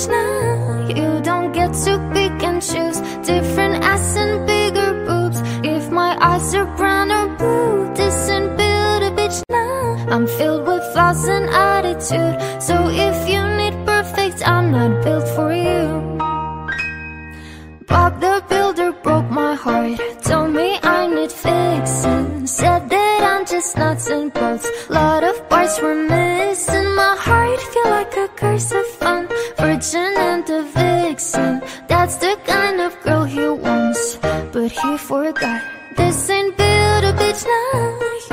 much now. You don't get to pick and choose. Different ass and bigger boobs. If my eyes are brown or blue, this ain't build a bitch now. I'm filled with flaws and attitude. So if you need perfect, I'm not built for you. Bob the Builder broke my heart. Told me I need fixing. Said that I'm just nuts and bolts. Lot of parts were missing. My heart feel like a curse of fun. Virgin and a vixen. That's the kind of girl he wants, but he forgot. This ain't build a bitch now.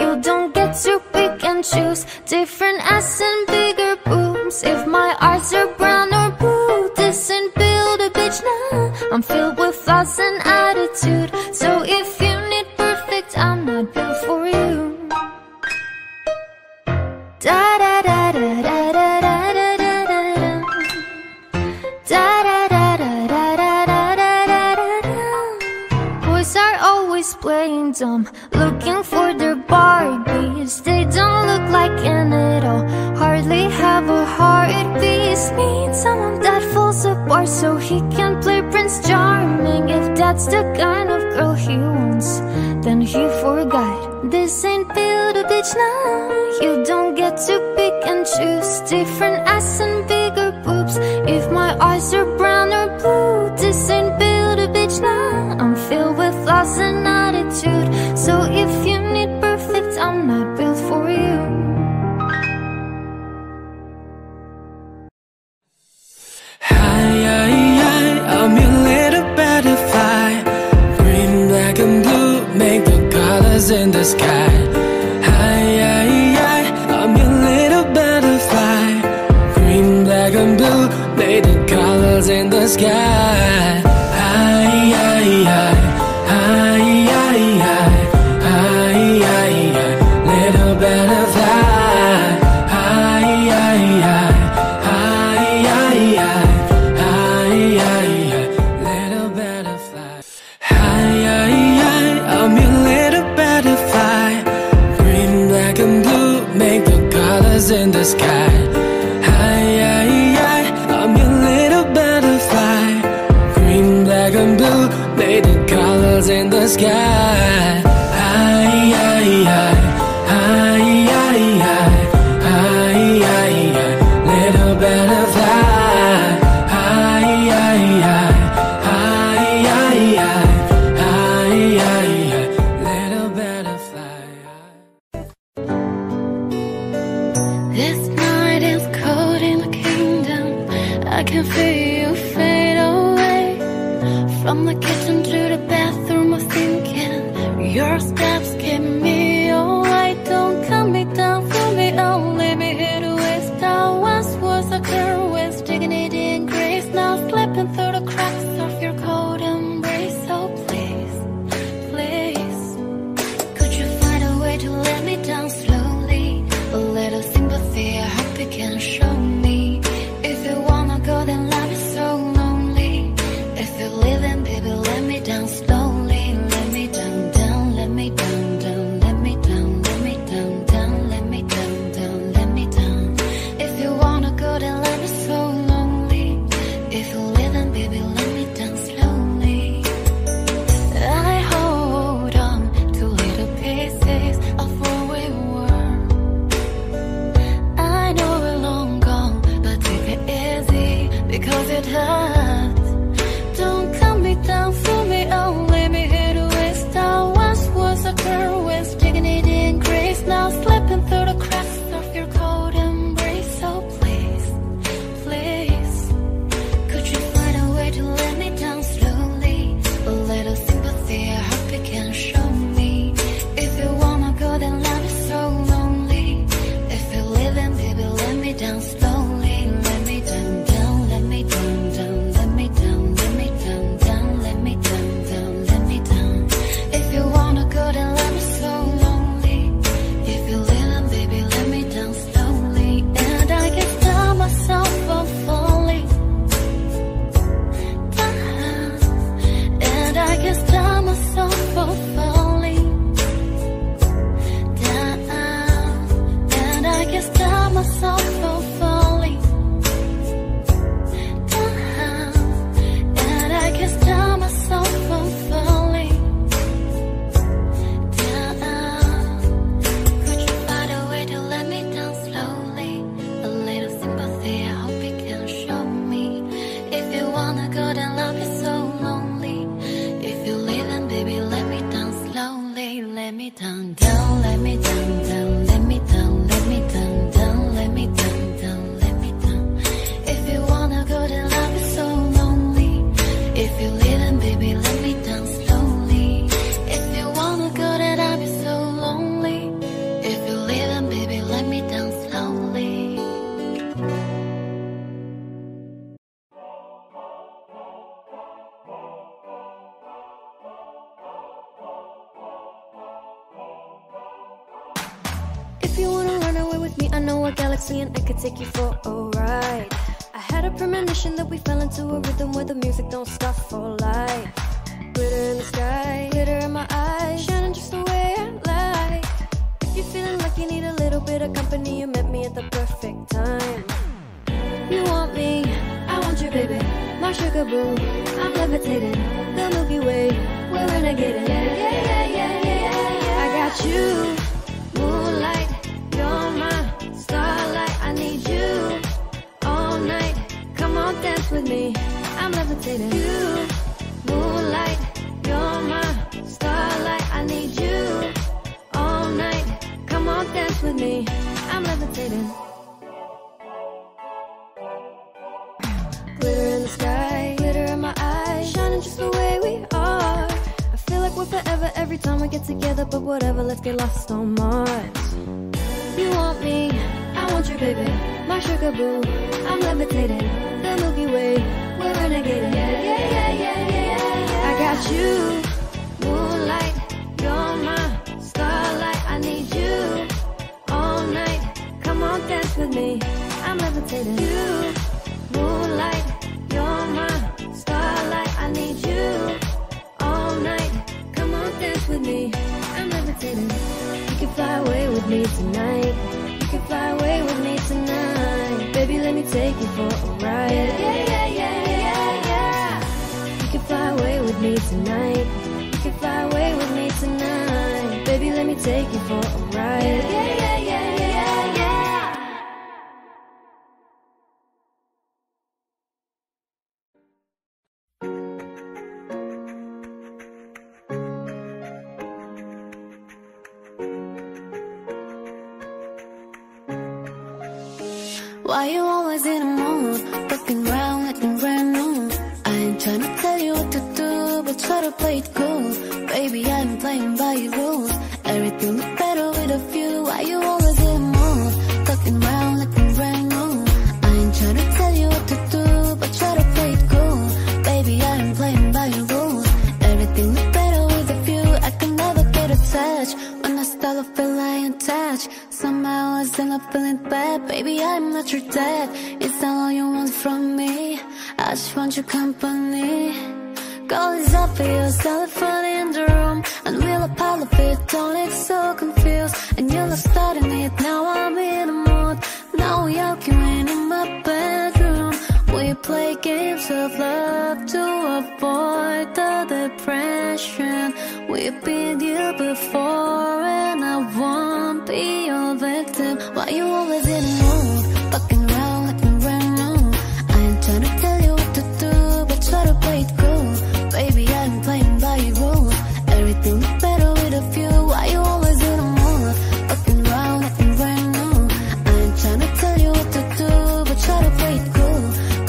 You don't get to pick and choose. Different ass and bigger boobs. If my eyes are brown or blue, this ain't build a bitch now. I'm filled with flaws and attitude. So if you need perfect, I'm not built for you. Da da da da da da da da. Playing dumb, looking for their Barbies. They don't look like an at all. Hardly have a heartbeat. Need someone that falls apart so he can play Prince Charming. If that's the kind of girl he wants, then he forgot. This ain't build a bitch now. You don't get to pick and choose. Different ass and bigger boobs. If my eyes are brown or blue, this ain't build a bitch now. I'm filled with flaws and attitude. So if you need perfect, I'm not built for you. I'm your little butterfly. Green, black and blue make the colors in the sky. I'm your little butterfly. Green, black and blue make the colors in the sky. In the sky, I'm your little butterfly. Green, black, and blue made the colors in the sky. Little butterfly. Little butterfly. This night is cold in the kingdom. I can feel you fade away. From the kitchen to the bathroom, I'm thinking your steps keep me away. Don't cut me down, fool me down, leave me here to waste. I once was a girl with dignity and grace. Now slipping through the cracks of your cold embrace. So please, please, could you find a way to let me down slowly? A little sympathy, I hope you can show me. If you wanna go, then love is so lonely. If you're leaving, baby, let me down slowly. Let me down, let me down. know a galaxy and I could take you for a ride. I had a premonition that we fell into a rhythm where the music don't stop for life. Glitter in the sky, glitter in my eyes, shining just the way I like. If you're feeling like you need a little bit of company, you met me at the perfect time. You want me, I want you, baby, my sugar boo. I'm levitating, the Milky Way, we're renegading. Yeah, yeah, yeah, yeah, yeah, yeah. I got you. Moonlight, you're my starlight. I need you all night. Come on, dance with me. I'm levitating. You, moonlight, you're my starlight. I need you all night. Come on, dance with me. I'm levitating. Glitter in the sky, glitter in my eyes, shining just the way we are. We're forever every time we get together, but whatever, let's get lost on Mars. You want me, I want you, baby, my sugar boo. I'm levitating, the Milky Way, we're renegading. Yeah, yeah, yeah, yeah, yeah, yeah. I got you, moonlight, you're my starlight. I need you all night. Come on, dance with me. I'm levitating. You, moonlight, you're my starlight. I need you all night. Dance with me, I'm levitating. You can fly away with me tonight. You can fly away with me tonight. Baby, let me take you for a ride. Yeah, yeah, yeah, yeah, yeah. You can fly away with me tonight. You can fly away with me tonight. Baby, let me take you for a ride. Yeah, yeah, yeah, yeah, yeah, yeah. Why you always in a mood, looking round like a brand new? I ain't trying to tell you what to do, but try to play it cool. Baby, I'm playing by your rules. Everything is better with a few. Why you always in a mood, looking round like a brand new? I ain't trying to tell you what to do, but try to play it cool. Baby, I'm playing by your rules. Everything is better with a few. I can never get attached when I start to feel I ain't attached. Somehow I still not feeling bad. Baby, I'm not your dad. It's not all you want from me. I just want your company. Call is obvious, telephone in the room, and we'll apologize. Don't look so confused. And you're not starting it, now I'm in a mood. Now you're coming in my bedroom. We play games of love to avoid the depression. We've been here before and I won't be your victim. Why you always in the mood, fucking around like a brand new? I ain't trying to tell you what to do, but try to play it cool. Baby, I'm playing by your rules. Everything is better with a few. Why you always in the mood, fucking around like a brand new? I ain't trying to tell you what to do, but try to play it cool.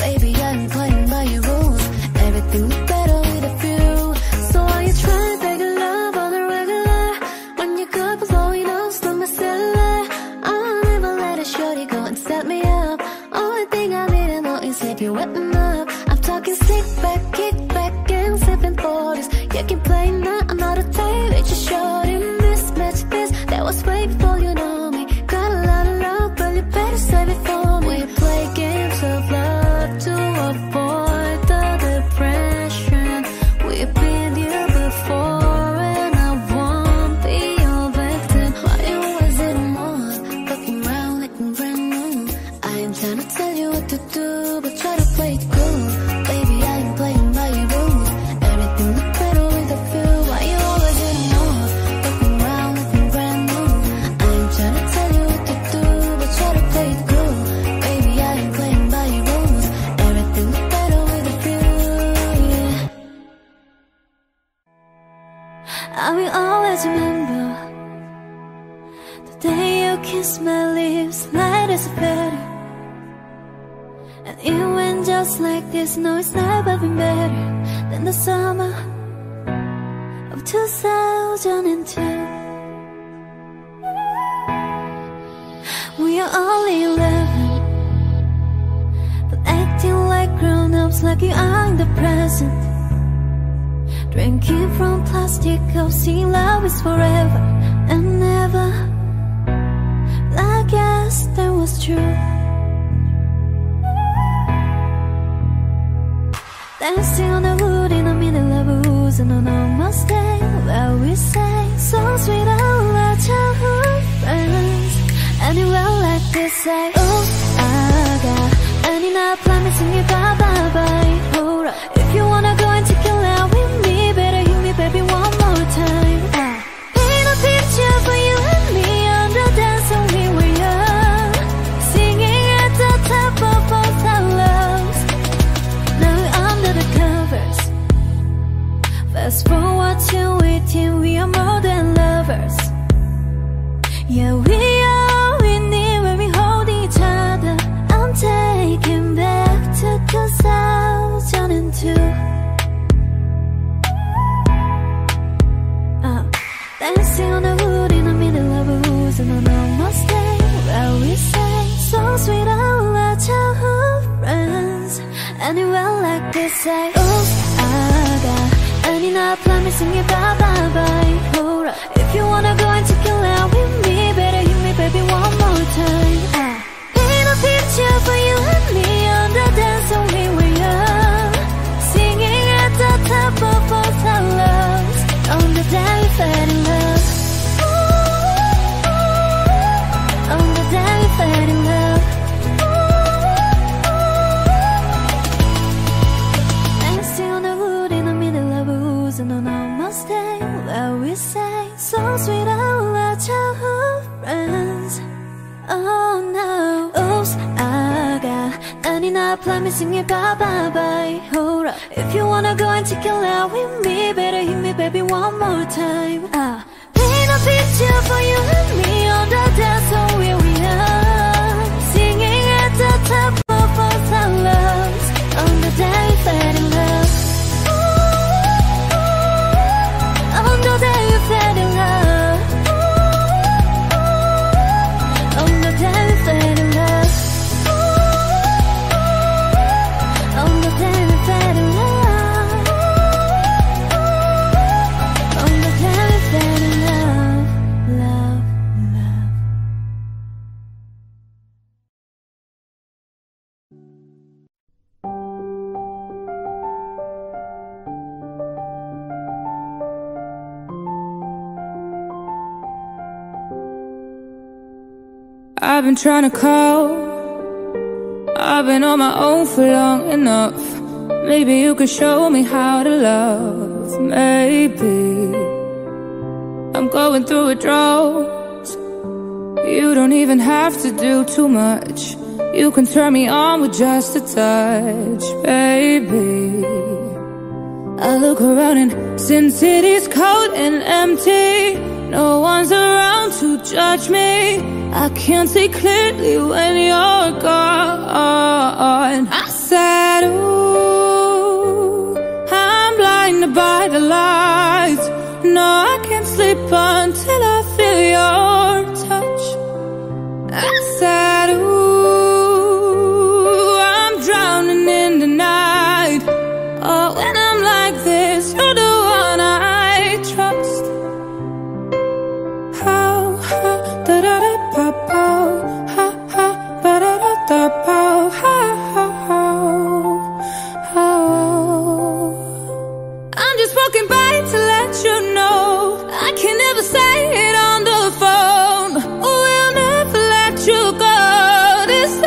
Baby, I'm playing by your rules. Everything is better with a few. So why you trying to take a love on a regular? When you go below, you know, slow my cellular. I'll never let a shorty go and set me up. Only thing I need to know is if you're whipping up. I'm talking stick back, kick back, and sipping 40s. You can play now, another day with your shorty. Mismatch this, that was way before you know me. Got a lot of love, but you better save it for me. We play games of love to avoid the depression. We've been here before and I won't be your victim. Why you always in the mood, looking round like a brand new? I ain't trying to tell you what to do, but try to play it cool. Baby, I ain't playing by your rules. Everything look better with a few. Why you always in the mood, looking round like a brand new? I ain't trying to tell you what to do, but try to play it cool. Baby, I ain't playing by your rules. Everything look better with a few. Yeah. I will always remember the day you kissed my lips, light as a feather. And it went just like this. No, it's never been better than the summer of 2002. We are only 11, but acting like grown-ups, like you are in the present. Drinking from plastic cups, see love is forever and never. Like guess that was true. Dancing on the wood in the middle of a woods, and on our Mustang that we sang songs with all our childhood friends. Anywhere like this, like oh, 아가 아니 나 밤에 bye bye. Hold up, if you wanna go and take a lap with me, better hit me baby one more time. Paint a picture for you and me under the dance when we were young, singing at the top of both our lungs. Now we're under the covers. Fast forward to 18, we are more than lovers. Yeah, we are all we need when we hold each other. I'm taking back to 2002. Dancing on the wood in the middle of a woods, and on our Mustang where we sang songs with all our childhood friends. Anywhere like this, like oh, 아가 아니 나 밤에 singing bye bye bye. Hold up, if you wanna go and take a lap with me, better hit me baby one more time. Paint a picture for you and me on the dance when we were young, singing at the top of both our lungs. On the day we fell in love, on the day we fell in love. Dancing on the wood in the middle of a woods, and on our Mustang where we sang songs with all our childhood friends. Oh no, oops, I got 아니 나 밤에 singing bye bye bye. Hold up, if you wanna go and take a lap with me, better hit me baby one more time. Paint a picture for you and me on the dance floor where we are, singing at the top of both our lungs. On the day we fell in love, on the day we fell in love, on the day we fell in love. I've been trying to call, I've been on my own for long enough. Maybe you could show me how to love. Maybe I'm going through a drought. You don't even have to do too much. You can turn me on with just a touch, baby. I look around and Sin City's cold and empty. No one's around to judge me. I can't see clearly when you're gone. I said, ooh, I'm blinded by the lights. No, I can't sleep until I feel your touch. I said, ooh, I'm drowning in the night. Oh, when I'm like this, you're the one I trust. I'm just walking by to let you know I can never say it on the phone. Oh, I'll never let you go this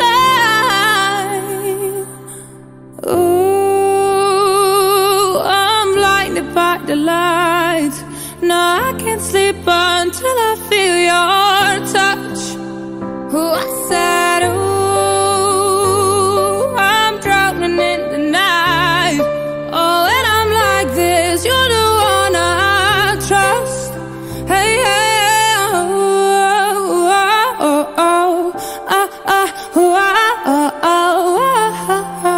time. Ooh, I'm blinded by the lights. No, I can't sleep until I feel your touch. Oh, I said, ooh, I'm drowning in the night. Oh, and I'm like this, you're the one I trust. Hey, hey, oh, oh, oh, oh, oh, oh, oh, oh, oh, oh.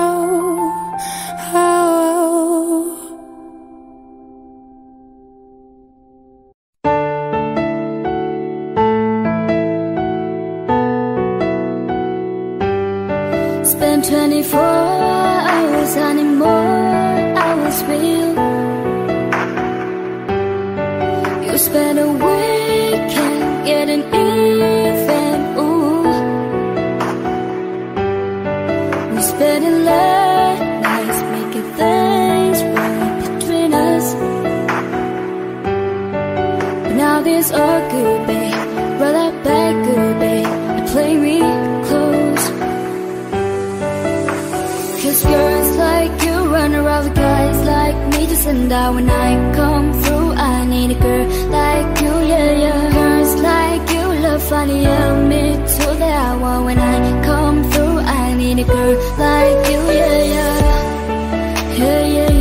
Spend 24 hours and more hours with you. You spend a weekend getting even, ooh. nice or good, babe. Roll that back, good, babe, and play me close. 'Cause girls like you run around with guys like me, just and I. When I come through, I need a girl like you, yeah, yeah. Girls like you love funny, yeah, me too, that I want. When I come through, I need a girl like you, yeah, yeah, yeah, yeah, yeah.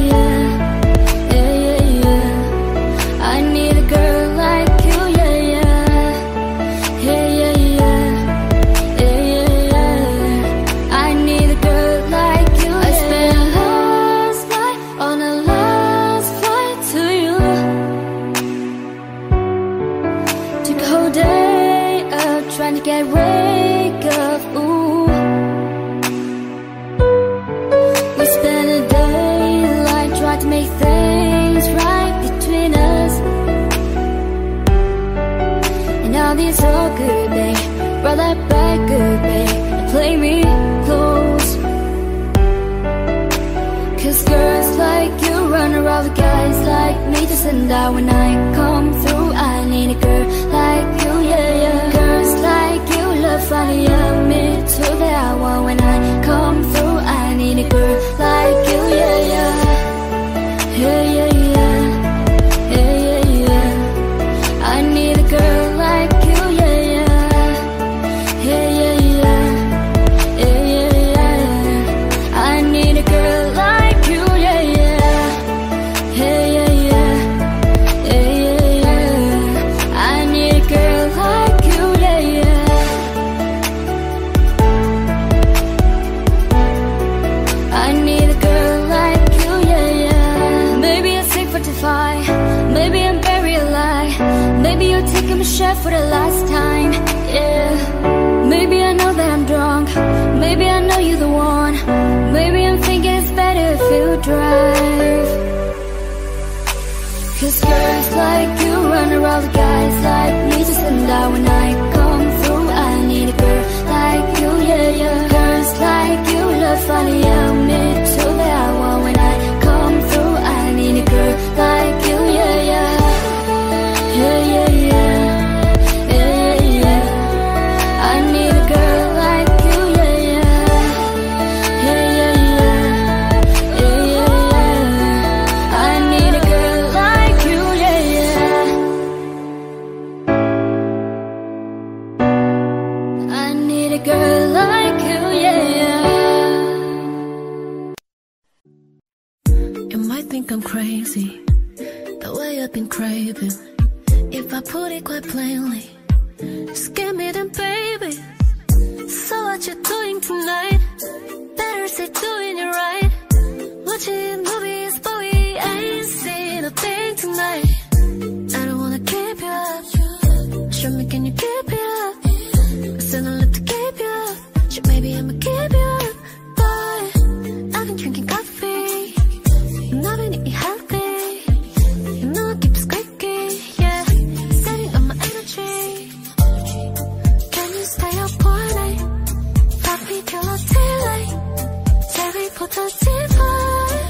When I come through, I need a girl like you, yeah, yeah. Girls like you love funny, yeah, me too, that I want. When I come through, I need a girl like you, yeah, yeah, yeah, yeah, yeah, yeah, yeah, yeah. I need a girl like you, yeah, yeah, yeah, yeah, yeah, yeah, yeah, yeah. I need a girl like you, yeah, yeah, yeah, yeah. For the last time, yeah. Maybe I know that I'm drunk. Maybe I know you're the one. Maybe I'm thinking it's better if you drive. 'Cause girls like you run around with guys like me, just and I. When I come through, I need a girl like you, yeah, yeah. Girls like you love funny, yeah, me too, that I want. When I come through, I need a girl like you, yeah, yeah, yeah, yeah, yeah. I'm crazy, the way I've been craving. If I put it quite plainly, just give me them, baby. So what you doing tonight? Better say doing it right. Watching movies, but we ain't seen a thing tonight. I don't wanna keep you up. Show me, can you keep it up? I said I love to keep you up. Should maybe I'ma keep you up. But I've been drinking coffee. I've been eating healthy, you know I keep squeaky, yeah. Setting on my energy. Can you stay up all night? Fuck me till I daylight. 테레포터 divide.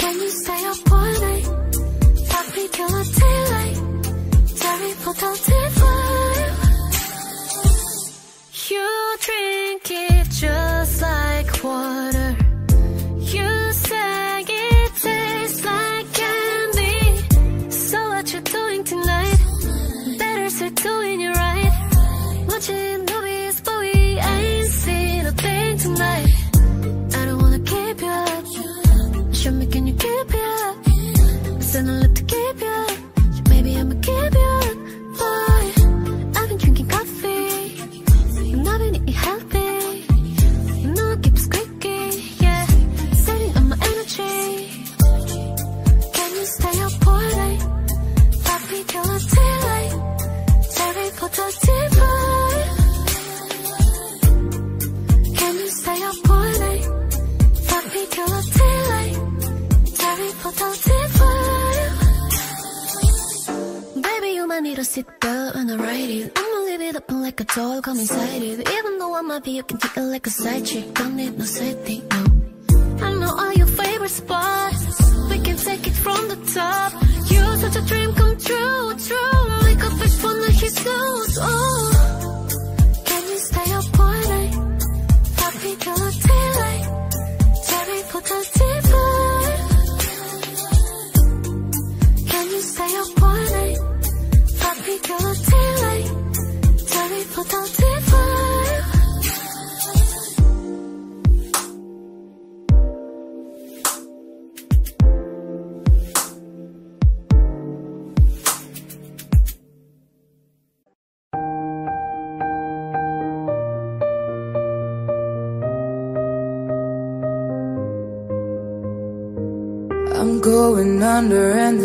Can you stay up all night? Fuck me till I daylight. 테레포터 divide. You drink it just like water. You say it tastes like candy. So what you doing tonight? Better say doing it right. Watching movies, but we ain't seen a thing tonight. I don't wanna keep you up. Show me, can you keep you up? I said I love to keep you up. Maybe I'ma keep you up, boy. I've been drinking coffee, and I've been eating healthy. You know I keep squeaky, yeah. Can you stay up all night? Fuck me till the daylight. 테레포터 divide. Can you stay up all night? Fuck me till the daylight. 테레포터 divide. Baby, you might need a seatbelt and a righty. I'ma leave it open like a door, come inside it. Even though I might be, you can take it like a side chick. Don't need no safety, no. I know all your favorite spots. We can take it from the top. You're such a dream. I'm going under, and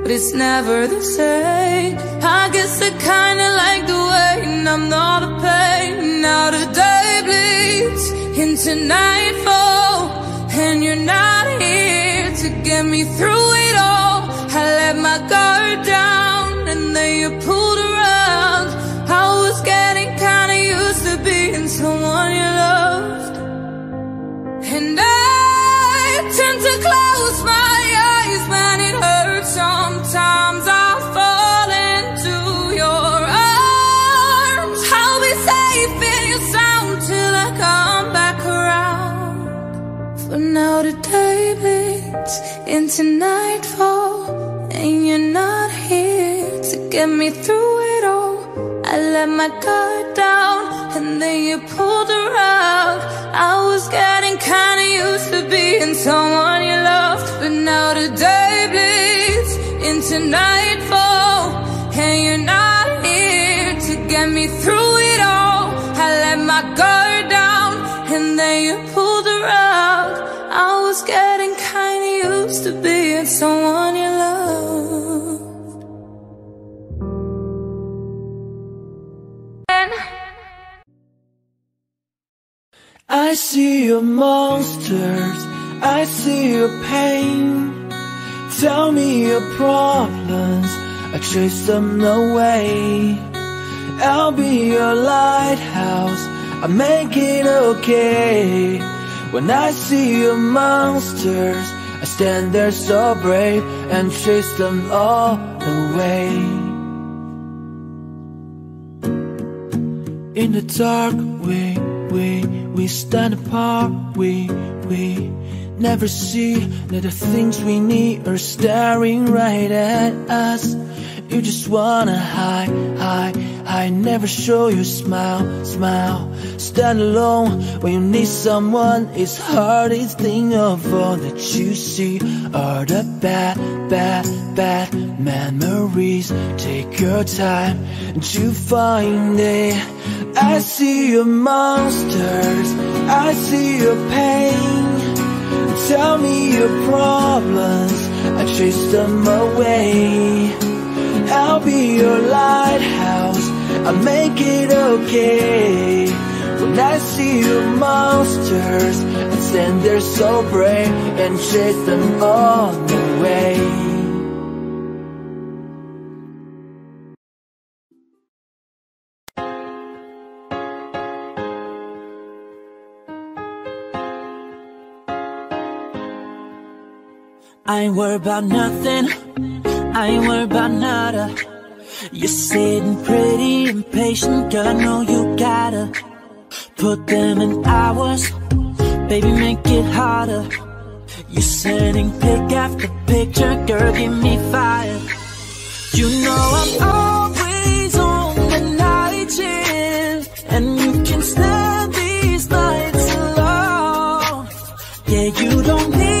but it's never the same. I guess I kinda like the waiting, I'm not the pain. Now the day bleeds into nightfall, and you're not here to get me through it all. I let my guard down, and then you pulled around. I was getting kinda used to being someone you loved, and I tend to close my eyes when it hurts. Sometimes I fall into your arms. I'll be safe in your sound till I come back around. For now the day bleeds into nightfall, and you're not here to get me through it all. I let my guard down, and then you pulled the rug. I was getting kinda used to being someone you loved, but now the day bleeds into nightfall, and you're not here to get me through it all. I let my guard down, and then you pulled the rug. I was getting kinda used to being someone you loved. I see your monsters, I see your pain. Tell me your problems, I chase them away. I'll be your lighthouse, I make it okay. When I see your monsters, I stand there so brave and chase them all away. In the dark we stand apart, we never see that the things we need are staring right at us. You just wanna hide, never show your smile. Stand alone when you need someone. It's hard to think of all that you see are the bad memories. Take your time to find it. I see your monsters, I see your pain. Tell me your problems, I chase them away. I'll be your lighthouse, I'll make it okay. When I see your monsters, I stand there so brave and chase them all away. I ain't worried about nothing, I ain't worried about nada. You're sitting pretty impatient, girl, I know you gotta put them in hours, baby, make it harder. You're sending pic after picture, girl, give me fire. You know I'm always on the night shift, and you can stand these nights alone. Yeah, you don't need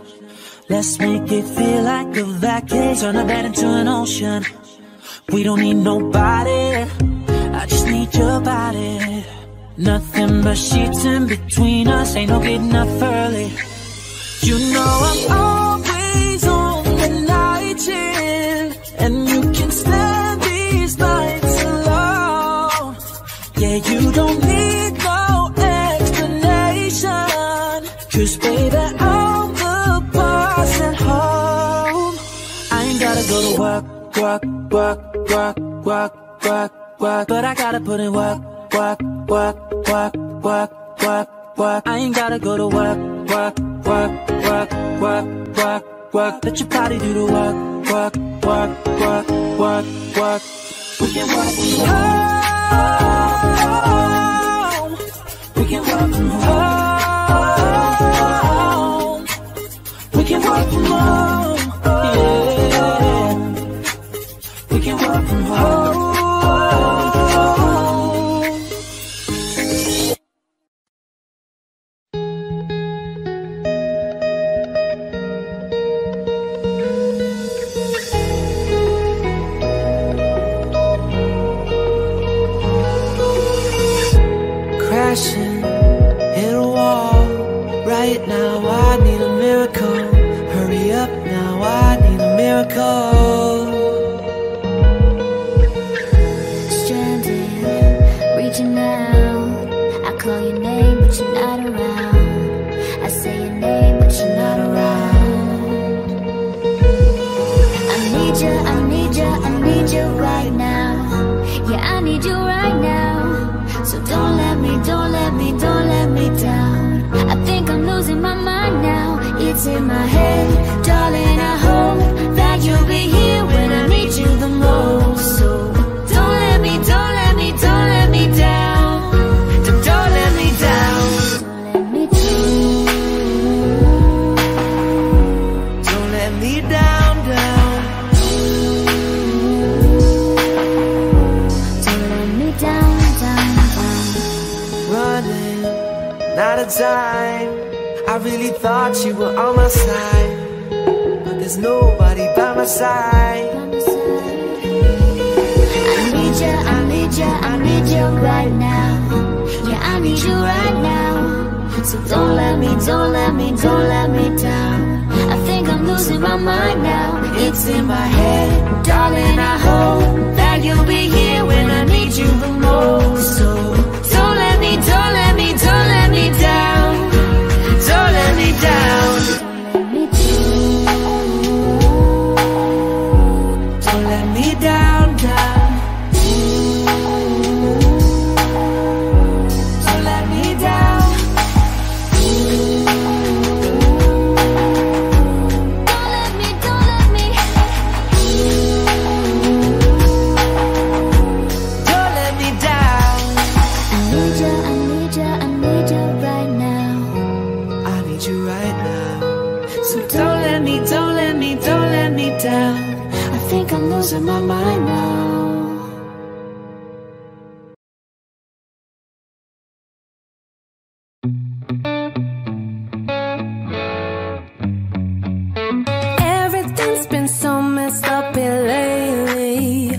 Let's make it feel like a vacation. Turn a bed into an ocean. We don't need nobody, I just need your body. Nothing but sheets in between us, ain't no getting up early. You know I'm always on the night shift, and you can stand these nights alone. Yeah, you don't need no explanation, 'cause baby, all the boys at home. I ain't gotta go to work, work, work, work, work, work, work, but I gotta put in work, work, work, work, work, work, work. I ain't gotta go to work, work, work, work, work, work, work. Let your body do the work, work, work, work, work, work. We can work from home. We can work from home. We can work from home. Yeah. We can work from home. Stranded, reaching out. I call your name, but you're not around. I say your name, but you're not around. I need you, I need you, I need you right now. Yeah, I need you right now. So don't let me, don't let me, don't let me down. I think I'm losing my mind now. It's in my head, darling, I hope you'll be here when I need you the most. So don't let me, don't let me, don't let me down. Don't let me down. Don't let me down. Don't let me down, down. Don't let me down, down, down. Running out of time. I really thought you were on my side. There's nobody by my side. I need you, I need you, I need you right now. Yeah, I need you right now. So don't let me, don't let me, don't let me down. I think I'm losing my mind now. It's in my head, darling, I hope that you'll be here when I need you the most. So don't let me, don't let me, don't let me down. Don't let me down. In my mind now. Everything's been so messed up in lately.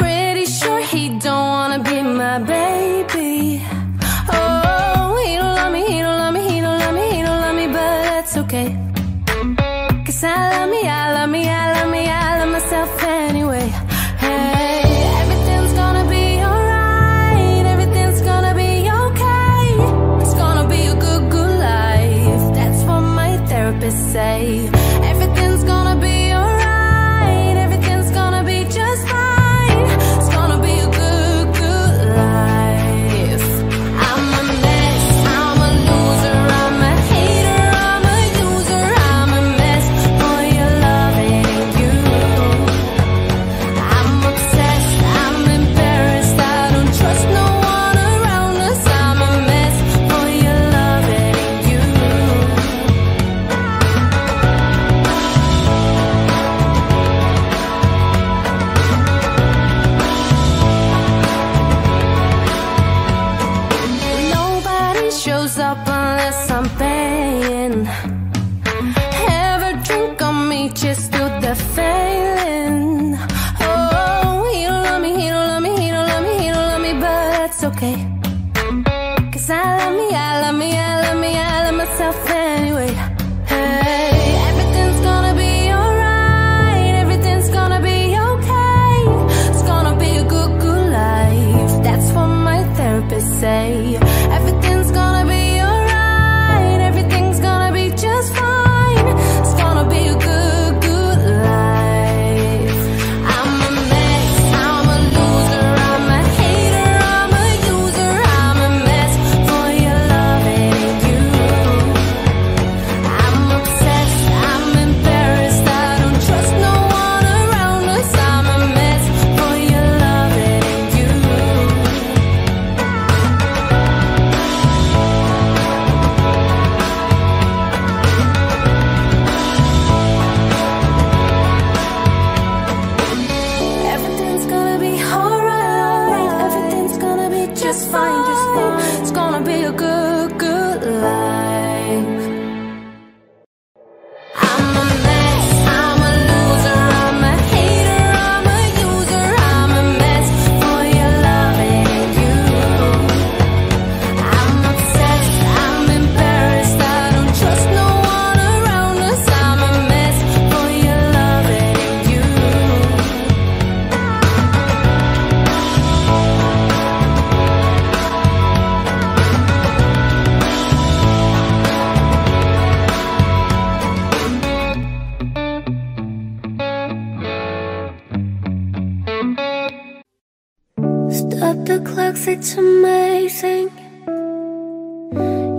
Pretty sure he don't wanna be my baby. Oh, he don't love me, he don't love me, he don't love me, he don't love me, but that's okay. 'Cause I love me, I love me, I love me, I love myself anyway. Hey, everything's gonna be alright, everything's gonna be okay. It's gonna be a good, good life. That's what my therapist say. Everything's gonna be alright, everything's gonna be just fine. It's gonna be a good, good life. I'm a mess, I'm a loser, I'm a hater. Say everything's gonna be alright, everything it's amazing.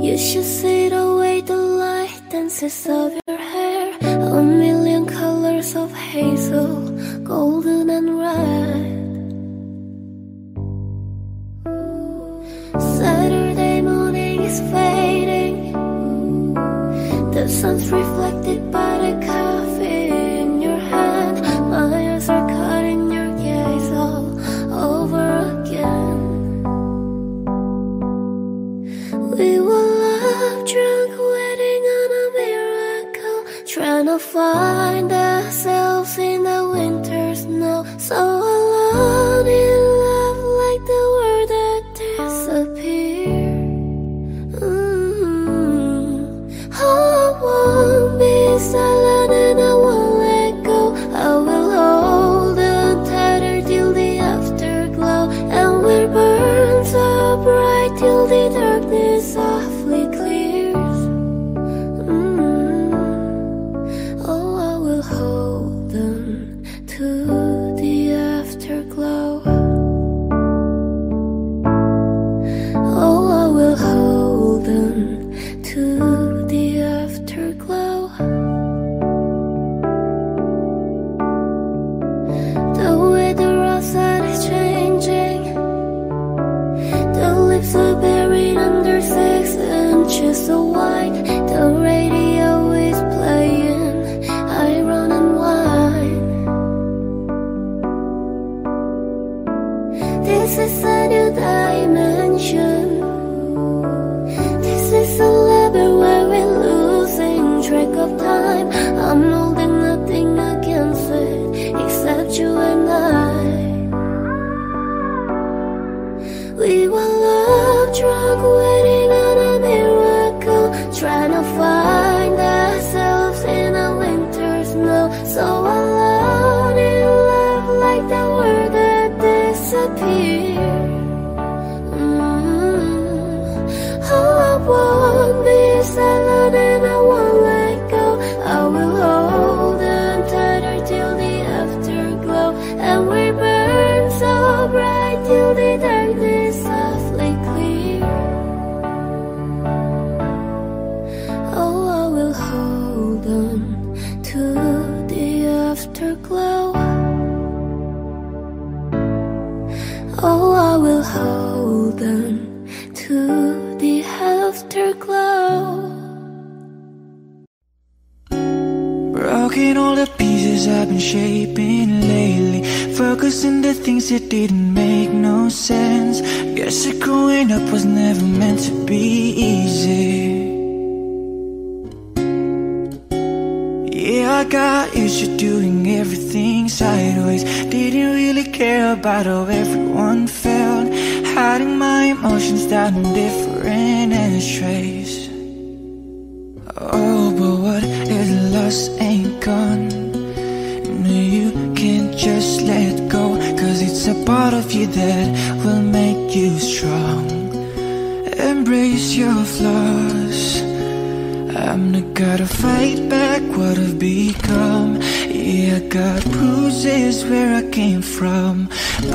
You should see the way the light dances of your hair. A million colors of hazel, golden and red. Saturday morning is fading. The sun's reflected by the coffee in your hand. My eyes are caught in your gaze all over again. We were love drunk, waiting on a miracle, trying to find ourselves in the winter snow. So alone in love, like the world that disappeared. Oh, I won't be silent and I won't let go. I will hold on tighter till the afterglow, and we'll burn so bright till the darkness softly clears. Oh, I will hold on to the afterglow. Oh, I will hold on to the afterglow. The weather outside is changing. The lips are buried under 6 inches of wine. The radio is playing Iron and Wine. This is a new dimension. This is a level where we're losing track of time. I'm holding nothing against it except you and I. We were love drunk, waiting on a miracle, trying to find ourselves in a winter snow. So alone in love, like the world that disappeared. Oh, I won't be silent and I won't let go. I will hold on tighter till the afterglow, and we burn so bright till the darkness softly clears. Oh, I will hold on to the afterglow. Oh, I will hold on to the afterglow. Broken all the pieces I've been shaping lately, focusing the things that didn't make no sense. Guess that growing up was never meant to be easy. Yeah, I got used to doing everything sideways. Didn't really care about how everyone felt. Hiding my emotions down in different ashtrays. Oh, but what is lost ain't gone. No, you can't just let go, 'cause it's a part of you that will make you strong. Embrace your flaws. I'm not gonna fight back what I've become. Yeah, I got bruises where I came from,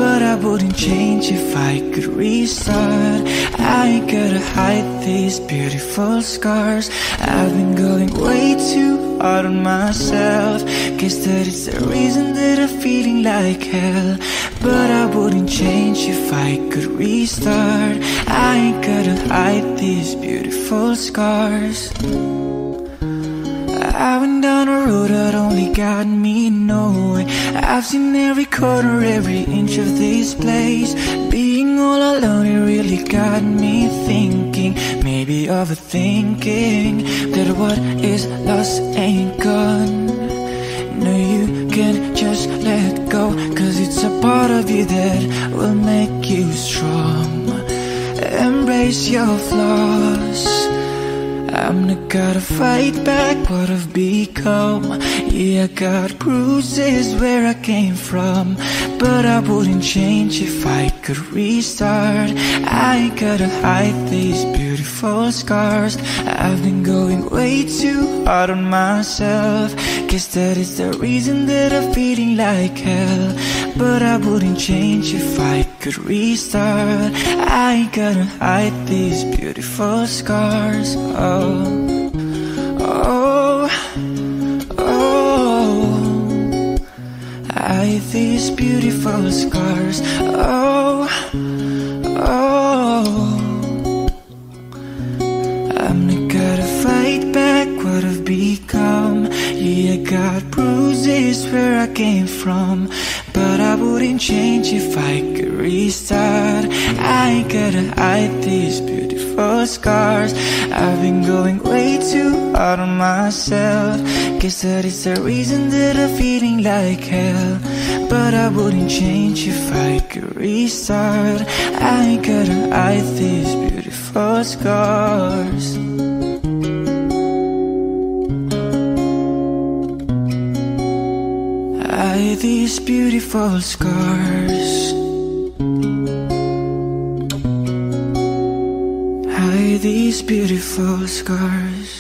but I wouldn't change if I could restart. I ain't gotta hide these beautiful scars. I've been going way too hard on myself. Guess that it's the reason that I'm feeling like hell. But I wouldn't change if I could restart. I ain't gotta hide these beautiful scars. I went down a road that only got me nowhere. I've seen every corner, every inch of this place. Being all alone, it really got me thinking, maybe overthinking, that what is lost ain't gone. No, you can't just let go, 'cause it's a part of you that will make you strong. Embrace your flaws. I'm not gonna fight back what I've become. Yeah, I got bruises where I came from, but I wouldn't change if I could restart. I ain't gotta hide these beautiful scars. I've been going way too hard on myself. Guess that is the reason that I'm feeling like hell. But I wouldn't change if I could could restart. I ain't gonna hide these beautiful scars. Oh, oh, oh, hide these beautiful scars. Oh, oh, I'm not gonna fight back what I've become. Yeah, I got bruises where I came from, but I wouldn't change if I could restart. I ain't gonna hide these beautiful scars. I've been going way too hard on myself. Guess that is the reason that I'm feeling like hell. But I wouldn't change if I could restart. I ain't gonna hide these beautiful scars. Hide these beautiful scars. Hide these beautiful scars.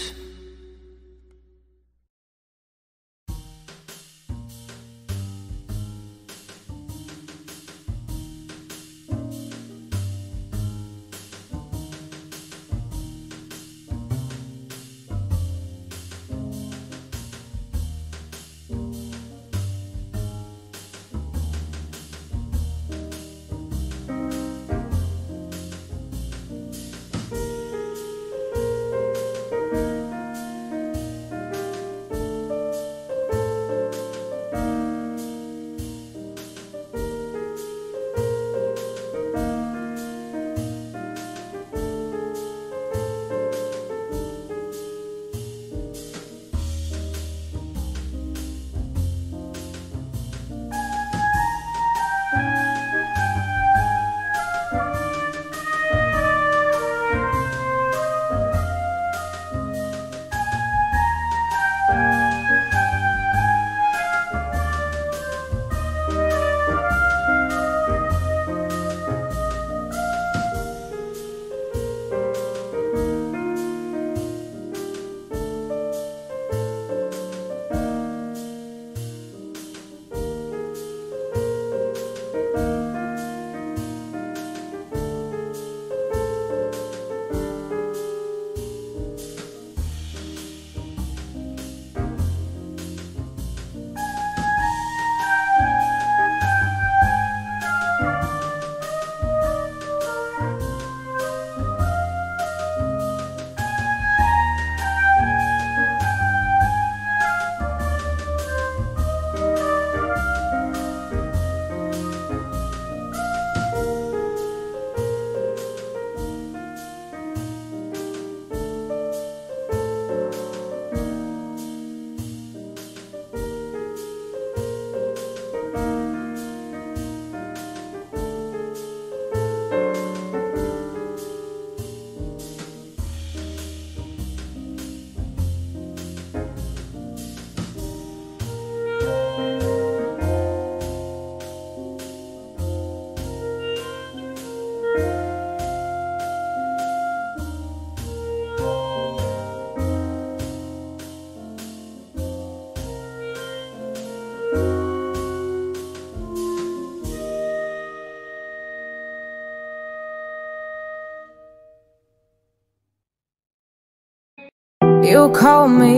You call me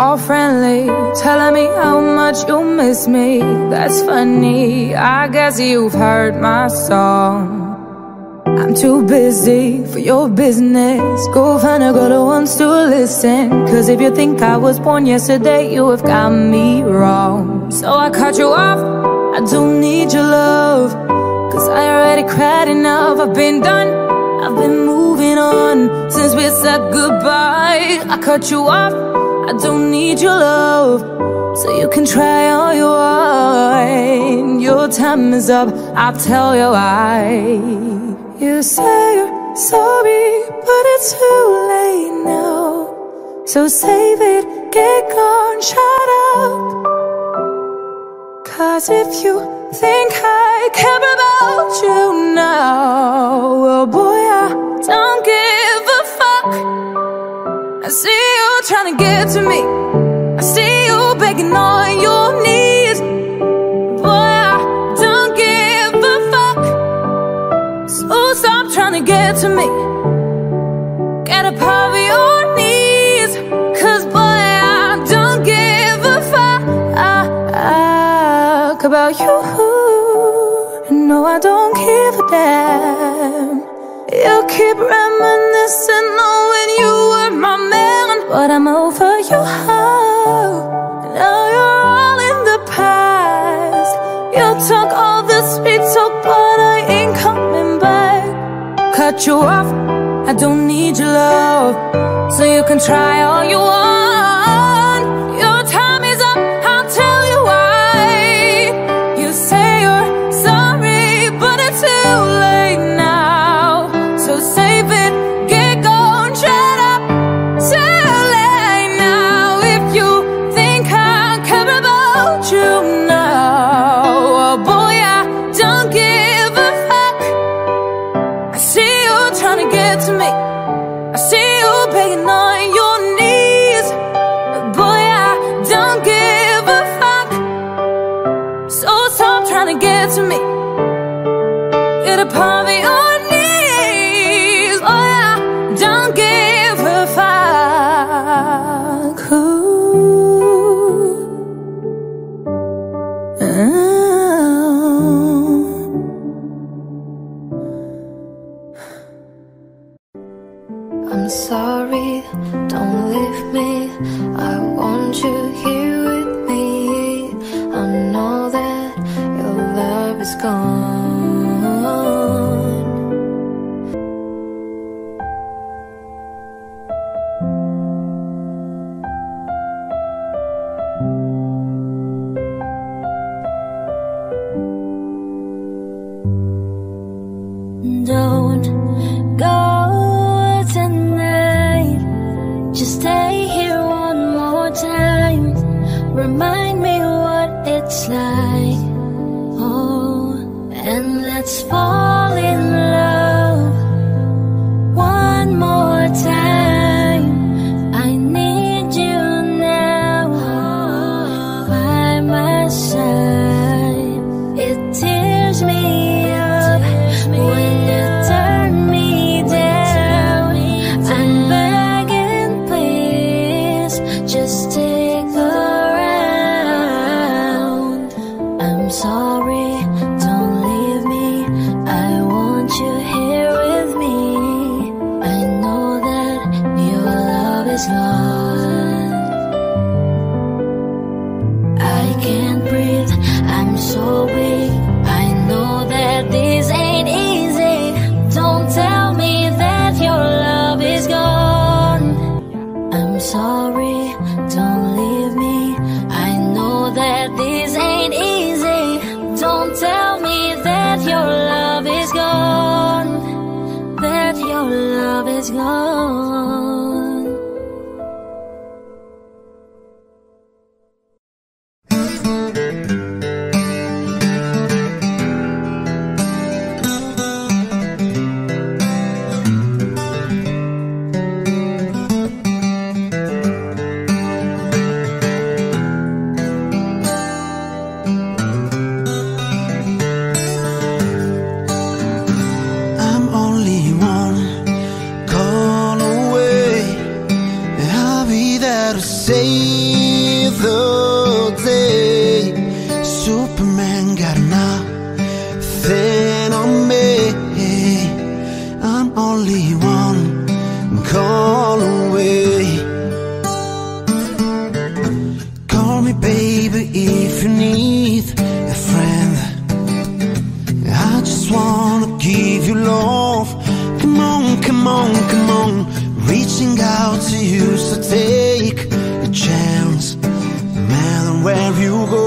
all friendly, telling me how much you miss me. That's funny, I guess you've heard my song. I'm too busy for your business. Go find a girl who wants to listen. Cause if you think I was born yesterday, you have got me wrong. So I cut you off, I don't need your love. Cause I already cried enough, I've been done. I've been moving on since we said goodbye. I cut you off, I don't need your love. So you can try all you want. Your time is up, I'll tell you why. You say you're sorry, but it's too late now. So save it, get gone, shut up. Cause if you think I care about you now, well boy, I don't give a fuck. I see you trying to get to me, I see you begging on your knees. Boy, I don't give a fuck. to get to me. Get up off your knees, cause boy, I don't give a fuck about you. And no, I don't give a damn. You keep reminiscing on when you were my man, but I'm over you. Now you're all in the past. You took all the sweet talk, but I ain't coming back. Cut you off, I don't need your love, so you can try all you want. Your time is up, I'll tell you why. You say you're sorry, but it's too late now. So save it, get going, shut up, too late now. If you think I care about you now, oh boy, I don't give a fuck. I see you trying to get to me, I see you begging on your knees. Boy, I don't give a fuck. So stop trying to get to me. Get upon me on knees. Boy, I don't give a fuck. Ooh. I'm sorry, don't leave me. I want you here with me. I know that your love is gone. Don't go tonight, just stay here one more time. Remind me what it's like. Oh, and let's fall in love one more time. I need you now by my side. It tears me up when you turn me down. I'm begging, please, just stick around. I'm sorry, don't leave me. I want you here with me. I know that your love is gone. I can't breathe, I'm so weak. I know that this ain't easy. Don't tell me that your love is gone. I'm sorry, don't leave me. I know that this ain't easy. Don't tell me that your love is gone. That your love is gone. I'm only one call away, and I'll be there to save the day. Superman got nothing on me. I'm only one call away. Call me baby if you need a friend. I just wanna give you love. Come on, come on, come on. Reaching out to you, so take a chance. No matter where you go,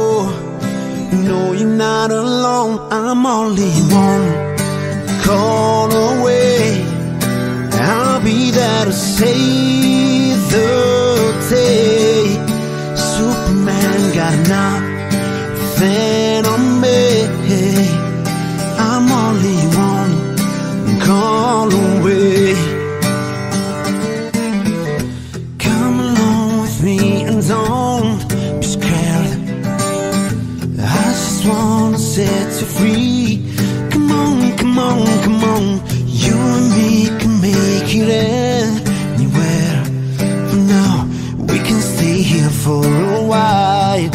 you know you're not alone. I'm only one call away. I'll be there to save the day. Superman got nothing on me. I'm only one call away. Come along with me and don't be scared. I just wanna set you free. Come on, come on, come on. You and here for a while.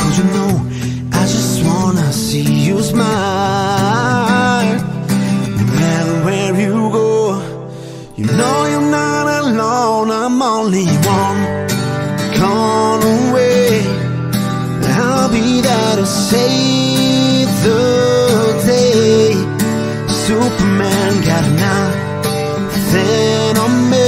Cause you know I just wanna see you smile. No matter where you go, you know you're not alone. I'm only one call away. I'll be there to save the day. Superman got nothing on me.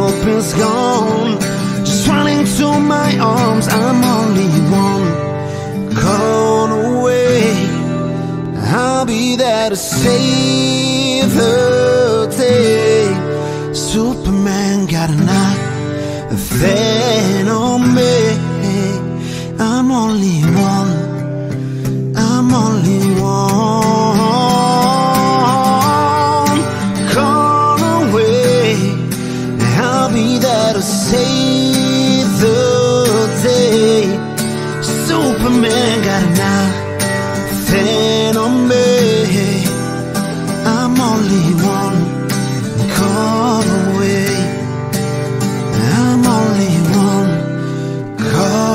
Hope is gone, just run into my arms. I'm only one call away. I'll be there to save the day. Superman got a nothing on me. I'm only one. I'm only one. Save the day. Superman got nothing on me. I'm only one call away. I'm only one call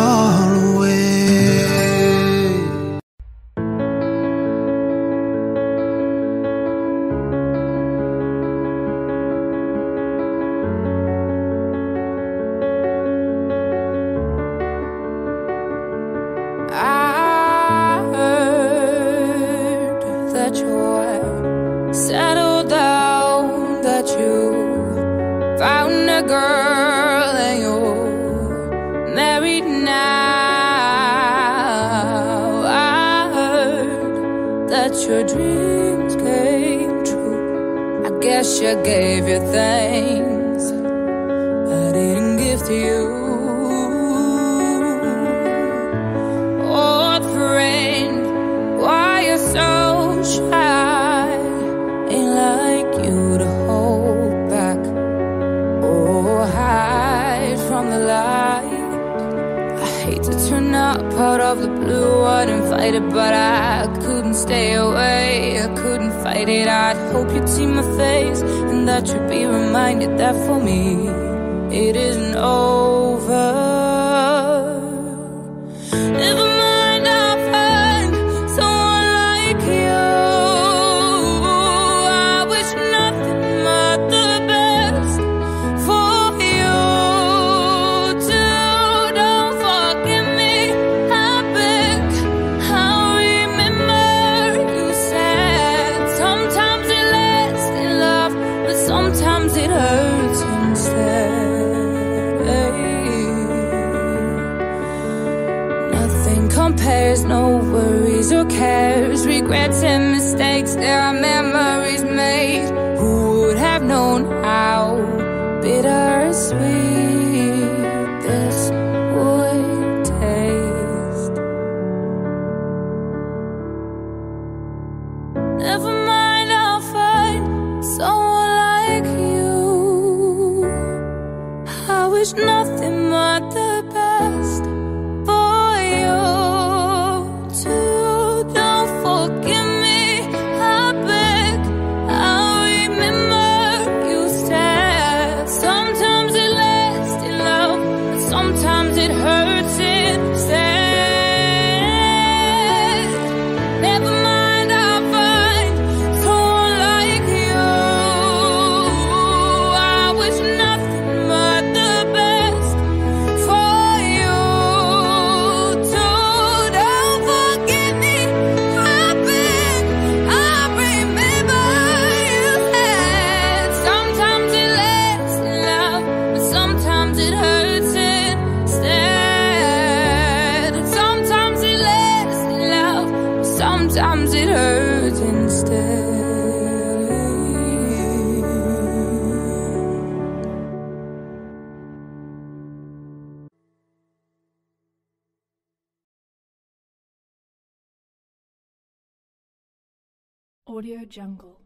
Audio Jungle.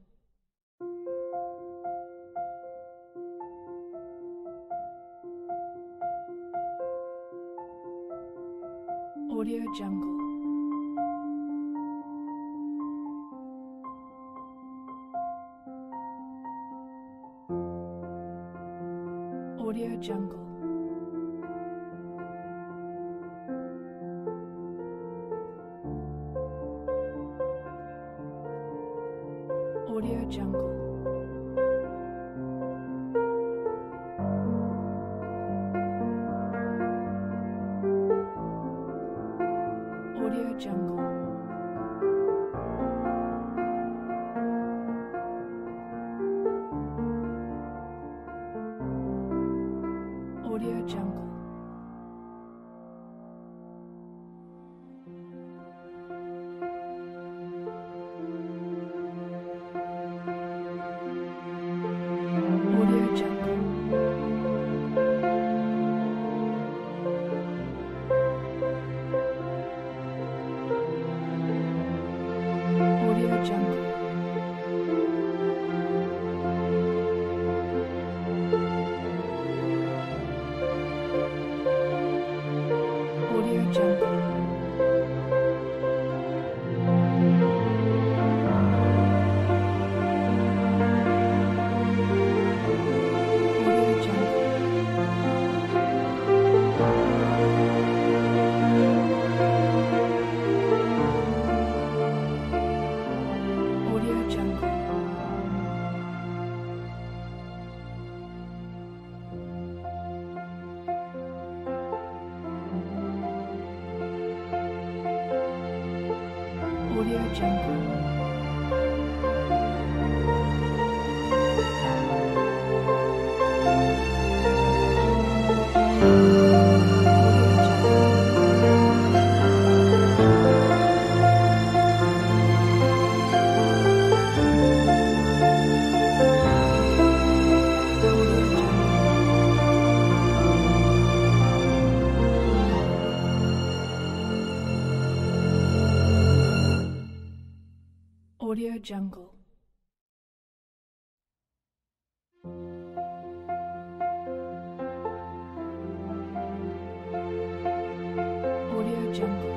Audio Jungle. Audio Jungle. Audio Jungle. Audio Jungle. Audio Jungle. Jungle. Audio Jungle. Audio Jungle. Audio Jungle. Audio Jungle.